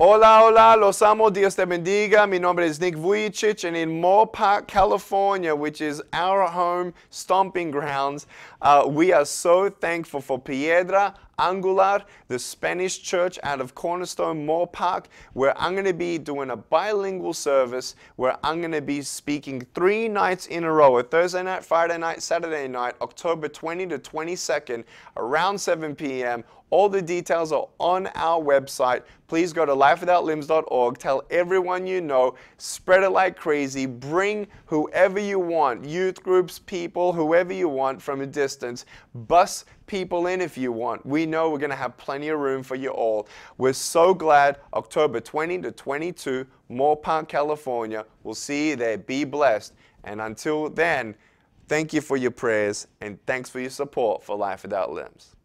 Hola, hola, los amo, Dios te bendiga. Mi nombre is Nick Vujicic, and in Moorpark, California, which is our home stomping grounds, we are so thankful for Piedra Angulard, the Spanish church out of Cornerstone Moorpark, where I'm going to be doing a bilingual service, where I'm going to be speaking 3 nights in a row, a Thursday night, Friday night, Saturday night, October 20 to 22nd, around 7 p.m. All the details are on our website. Please go to lifewithoutlimbs.org. Tell everyone you know. Spread it like crazy. Bring whoever you want, youth groups, people, whoever you want from a distance. Bus people in if you want. We know we're going to have plenty of room for you all. We're so glad. October 20 to 22, Moorpark, California. We'll see you there. Be blessed. And until then, thank you for your prayers and thanks for your support for Life Without Limbs.